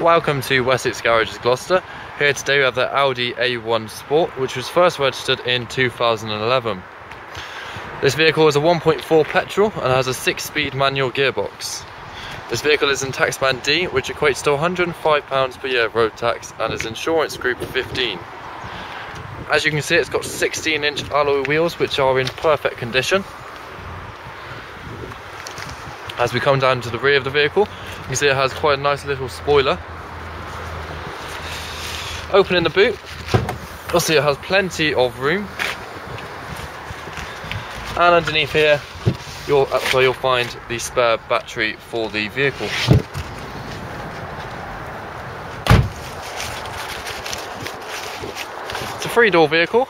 Welcome to Wessex Garages Gloucester. Here today we have the Audi A1 Sport, which was first registered in 2011. This vehicle is a 1.4 petrol and has a 6-speed manual gearbox. This vehicle is in taxman D, which equates to £105 per year of road tax and is insurance group 15. As you can see, it's got 16-inch alloy wheels which are in perfect condition. As we come down to the rear of the vehicle, you can see it has quite a nice little spoiler. Opening the boot, you'll see it has plenty of room. And underneath here, that's where you'll find the spare battery for the vehicle. It's a 3-door vehicle.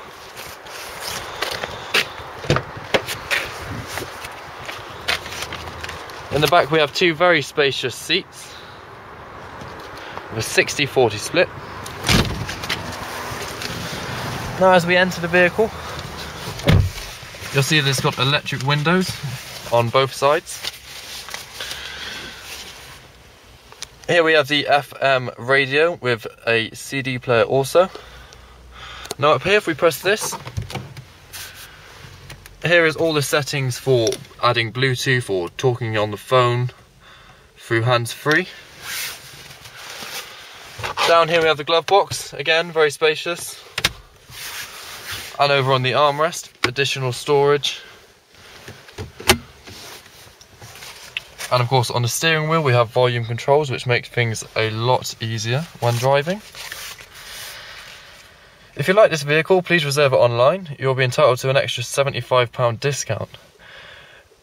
In the back we have two very spacious seats with a 60-40 split. Now as we enter the vehicle, you'll see that it's got electric windows on both sides. Here we have the FM radio with a CD player also. Now up here, if we press this, here is all the settings for adding Bluetooth or talking on the phone through hands-free. Down here we have the glove box, again very spacious. And over on the armrest, additional storage. And of course on the steering wheel we have volume controls, which makes things a lot easier when driving. If you like this vehicle, please reserve it online. You'll be entitled to an extra £75 discount.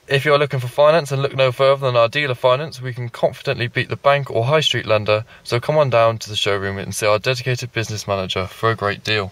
If you're looking for finance and look no further than our dealer finance, we can confidently beat the bank or high street lender, so come on down to the showroom and see our dedicated business manager for a great deal.